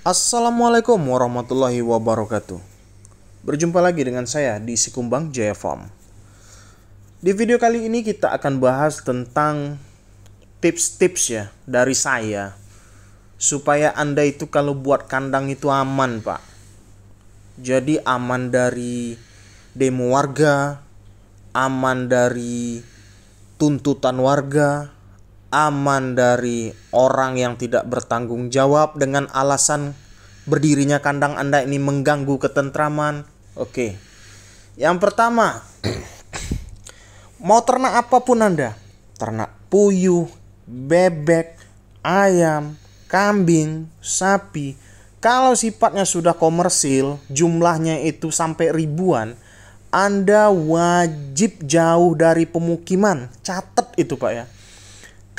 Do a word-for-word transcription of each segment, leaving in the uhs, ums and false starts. Assalamualaikum warahmatullahi wabarakatuh. Berjumpa lagi dengan saya di Sikumbang Jaya Farm. Di video kali ini kita akan bahas tentang tips-tips ya dari saya supaya Anda itu kalau buat kandang itu aman, Pak. Jadi aman dari demo warga, aman dari tuntutan warga, aman dari orang yang tidak bertanggung jawab dengan alasan berdirinya kandang Anda ini mengganggu ketentraman. Oke. Yang pertama, mau ternak apapun Anda, ternak puyuh, bebek, ayam, kambing, sapi, kalau sifatnya sudah komersil, jumlahnya itu sampai ribuan, Anda wajib jauh dari pemukiman. Catat itu, Pak, ya.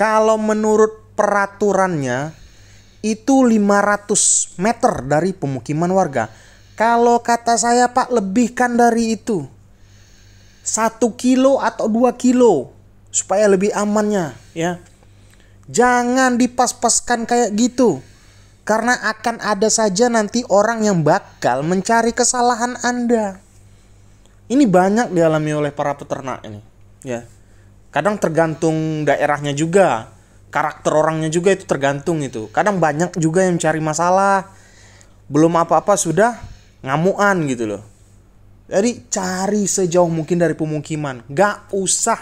Kalau menurut peraturannya itu lima ratus meter dari pemukiman warga. Kalau kata saya, Pak, lebihkan dari itu satu kilo atau dua kilo supaya lebih amannya ya. Jangan dipas-paskan kayak gitu, karena akan ada saja nanti orang yang bakal mencari kesalahan Anda. Ini banyak dialami oleh para peternak ini ya. Kadang tergantung daerahnya juga, karakter orangnya juga itu tergantung itu. Kadang banyak juga yang cari masalah, belum apa-apa sudah ngamuan gitu loh. Jadi cari sejauh mungkin dari pemukiman, gak usah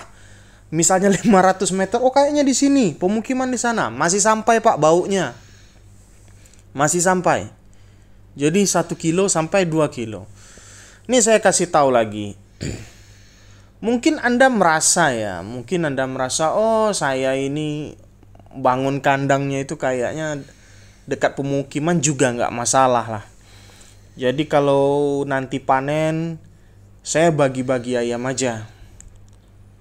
misalnya lima ratus meter. Oh kayaknya di sini pemukiman, di sana masih sampai, Pak, baunya masih sampai. Jadi satu kilo sampai dua kilo. Nih saya kasih tahu lagi. Mungkin Anda merasa ya, mungkin Anda merasa, oh saya ini bangun kandangnya itu kayaknya dekat pemukiman juga nggak masalah lah. Jadi kalau nanti panen, saya bagi-bagi ayam aja.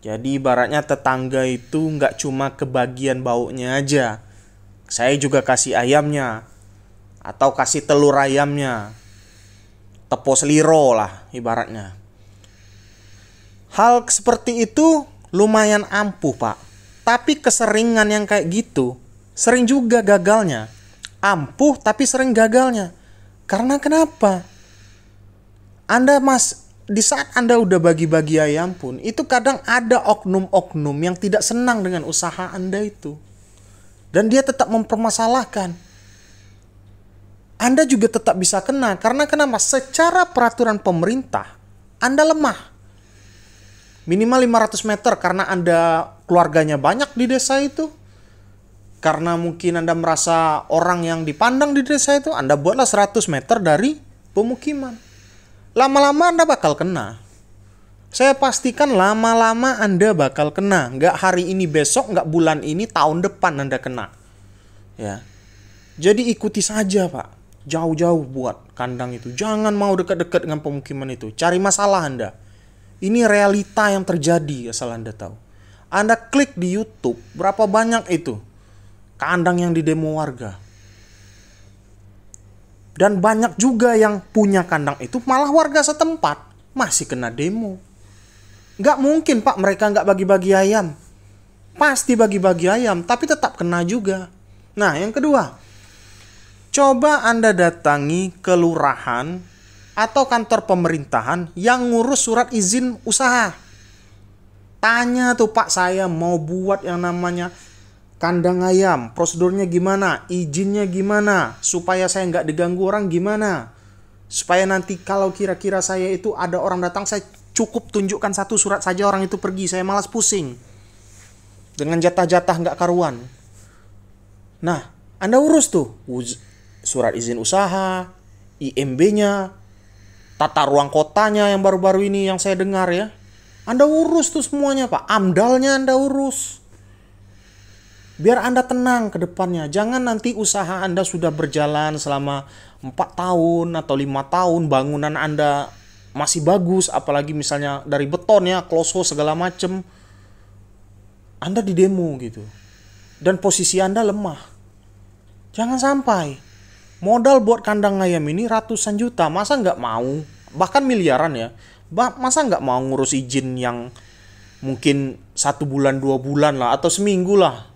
Jadi ibaratnya tetangga itu nggak cuma kebagian baunya aja, saya juga kasih ayamnya, atau kasih telur ayamnya, tepos liro lah ibaratnya. Hal seperti itu lumayan ampuh, Pak. Tapi keseringan yang kayak gitu sering juga gagalnya. Ampuh tapi sering gagalnya. Karena kenapa? Anda mas di saat Anda udah bagi-bagi ayam pun, itu kadang ada oknum-oknum yang tidak senang dengan usaha Anda itu. Dan dia tetap mempermasalahkan. Anda juga tetap bisa kena. Karena kenapa? Secara peraturan pemerintah, Anda lemah. Minimal lima ratus meter karena Anda keluarganya banyak di desa itu. Karena mungkin Anda merasa orang yang dipandang di desa itu, Anda buatlah seratus meter dari pemukiman. Lama-lama Anda bakal kena. Saya pastikan lama-lama Anda bakal kena. Nggak hari ini besok, nggak bulan ini, tahun depan Anda kena. Ya. Jadi ikuti saja, Pak. Jauh-jauh buat kandang itu. Jangan mau dekat-dekat dengan pemukiman itu. Cari masalah Anda. Ini realita yang terjadi, asal Anda tahu. Anda klik di YouTube, berapa banyak itu kandang yang didemo warga. Dan banyak juga yang punya kandang itu malah warga setempat, masih kena demo. Nggak mungkin, Pak, mereka nggak bagi-bagi ayam. Pasti bagi-bagi ayam, tapi tetap kena juga. Nah, yang kedua, coba Anda datangi kelurahan atau kantor pemerintahan yang ngurus surat izin usaha. Tanya tuh, Pak, saya mau buat yang namanya kandang ayam, prosedurnya gimana, izinnya gimana, supaya saya nggak diganggu orang gimana, supaya nanti kalau kira-kira saya itu ada orang datang, saya cukup tunjukkan satu surat saja orang itu pergi. Saya malas pusing dengan jatah-jatah nggak karuan. Nah, Anda urus tuh surat izin usaha, I M B-nya, tata ruang kotanya yang baru-baru ini yang saya dengar ya. Anda urus tuh semuanya, Pak. Amdalnya Anda urus. Biar Anda tenang ke depannya. Jangan nanti usaha Anda sudah berjalan selama empat tahun atau lima tahun. Bangunan Anda masih bagus. Apalagi misalnya dari beton ya, kloso segala macem. Anda didemo gitu. Dan posisi Anda lemah. Jangan sampai. Modal buat kandang ayam ini ratusan juta, masa nggak mau? Bahkan miliaran ya, masa nggak mau ngurus izin yang mungkin satu bulan, dua bulan lah, atau seminggu lah.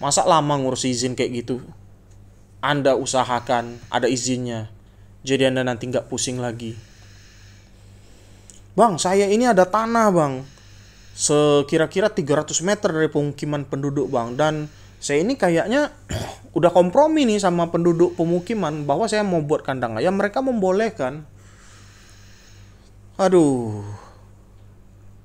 Masa lama ngurus izin kayak gitu? Anda usahakan ada izinnya. Jadi Anda nanti nggak pusing lagi. Bang, saya ini ada tanah, Bang. Sekira-kira tiga ratus meter dari pemukiman penduduk, Bang. Dan saya ini kayaknya udah kompromi nih sama penduduk pemukiman bahwa saya mau buat kandang ayam, mereka membolehkan. Aduh.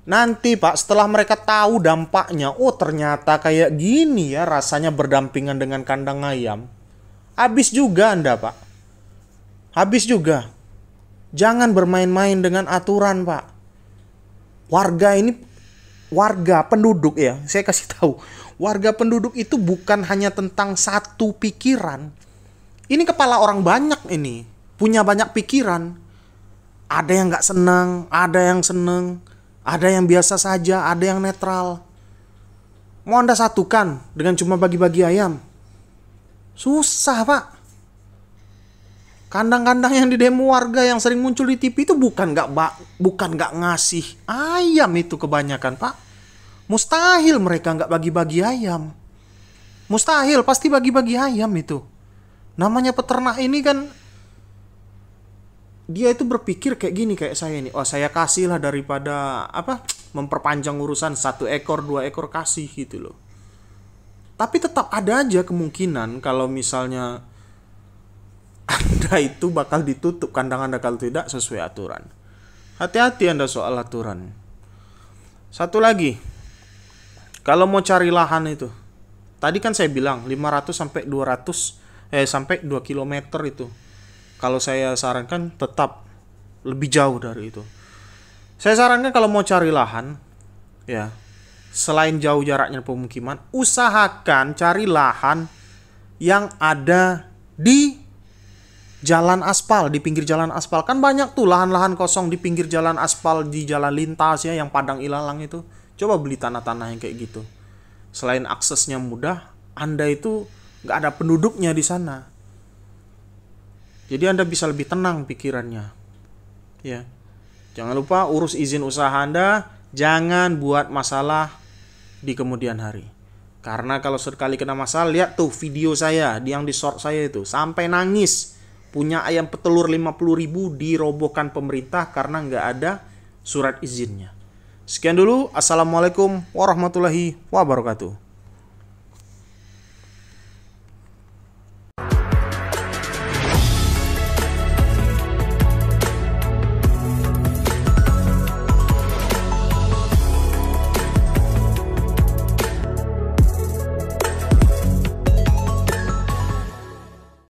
Nanti, Pak, setelah mereka tahu dampaknya, oh ternyata kayak gini ya rasanya berdampingan dengan kandang ayam. Habis juga Anda, Pak. Habis juga. Jangan bermain-main dengan aturan, Pak. Warga ini, warga penduduk ya, saya kasih tahu. Warga penduduk itu bukan hanya tentang satu pikiran. Ini kepala orang banyak ini. Punya banyak pikiran. Ada yang nggak senang, ada yang seneng. Ada yang biasa saja, ada yang netral. Mau Anda satukan dengan cuma bagi-bagi ayam? Susah, Pak. Kandang-kandang yang di demo warga yang sering muncul di T V itu bukan nggak bukan nggak ngasih ayam itu kebanyakan, Pak. Mustahil mereka nggak bagi-bagi ayam. Mustahil, pasti bagi-bagi ayam itu. Namanya peternak ini kan, dia itu berpikir kayak gini, kayak saya ini. Oh, saya kasih lah daripada apa memperpanjang urusan satu ekor, dua ekor kasih gitu loh. Tapi tetap ada aja kemungkinan kalau misalnya Anda itu bakal ditutup kandang Anda kalau tidak sesuai aturan. Hati-hati Anda soal aturan. Satu lagi, kalau mau cari lahan itu, tadi kan saya bilang lima ratus sampai dua ratus eh sampai dua kilometer itu. Kalau saya sarankan tetap lebih jauh dari itu. Saya sarankan kalau mau cari lahan, ya, selain jauh jaraknya pemukiman, usahakan cari lahan yang ada di jalan aspal, di pinggir jalan aspal. Kan banyak tuh lahan-lahan kosong di pinggir jalan aspal, di jalan lintas ya, yang padang ilalang itu. Coba beli tanah-tanah yang kayak gitu. Selain aksesnya mudah, Anda itu nggak ada penduduknya di sana. Jadi Anda bisa lebih tenang pikirannya. Ya. Jangan lupa urus izin usaha Anda, jangan buat masalah di kemudian hari. Karena kalau sekali kena masalah, lihat tuh video saya, yang di short saya itu, sampai nangis. Punya ayam petelur lima puluh ribu dirobohkan pemerintah karena nggak ada surat izinnya. Sekian dulu, Assalamualaikum warahmatullahi wabarakatuh.